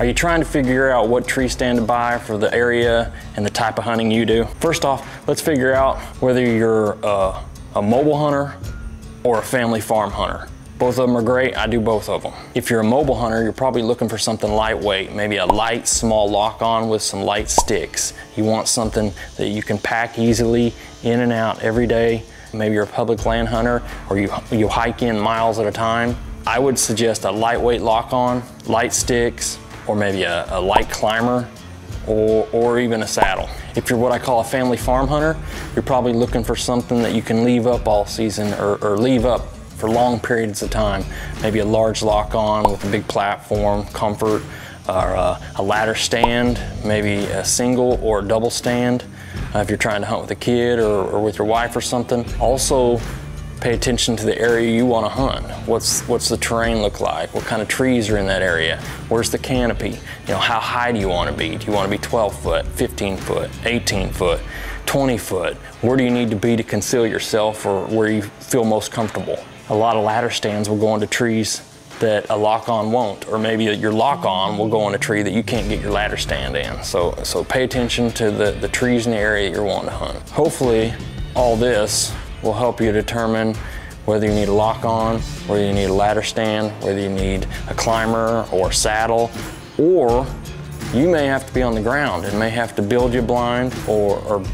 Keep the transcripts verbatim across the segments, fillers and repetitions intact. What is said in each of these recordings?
Are you trying to figure out what tree stand to buy for the area and the type of hunting you do? First off, let's figure out whether you're uh, a mobile hunter or a family farm hunter. Both of them are great, I do both of them. If you're a mobile hunter, you're probably looking for something lightweight, maybe a light, small lock-on with some light sticks. You want something that you can pack easily, in and out every day. Maybe you're a public land hunter or you, you hike in miles at a time. I would suggest a lightweight lock-on, light sticks, or maybe a, a light climber, or, or even a saddle. If you're what I call a family farm hunter, you're probably looking for something that you can leave up all season or, or leave up for long periods of time. Maybe a large lock-on with a big platform, comfort, or a, a ladder stand, maybe a single or a double stand uh, if you're trying to hunt with a kid or, or with your wife or something. Also, pay attention to the area you want to hunt. What's, what's the terrain look like? What kind of trees are in that area? Where's the canopy? You know, how high do you want to be? Do you want to be twelve foot, fifteen foot, eighteen foot, twenty foot? Where do you need to be to conceal yourself or where you feel most comfortable? A lot of ladder stands will go into trees that a lock-on won't, or maybe your lock-on will go in a tree that you can't get your ladder stand in. So, so pay attention to the, the trees in the area you're wanting to hunt. Hopefully, all this will help you determine whether you need a lock-on, whether you need a ladder stand, whether you need a climber or a saddle, or you may have to be on the ground and may have to build your blind or, or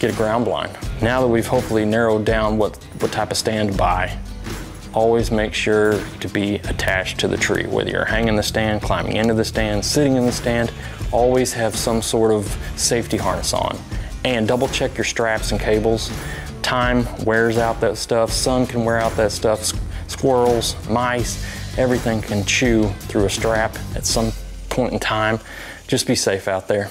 get a ground blind. Now that we've hopefully narrowed down what, what type of stand to buy, always make sure to be attached to the tree. Whether you're hanging the stand, climbing into the stand, sitting in the stand, always have some sort of safety harness on. And double check your straps and cables. Time wears out that stuff, sun can wear out that stuff, squirrels, mice, everything can chew through a strap at some point in time. Just be safe out there.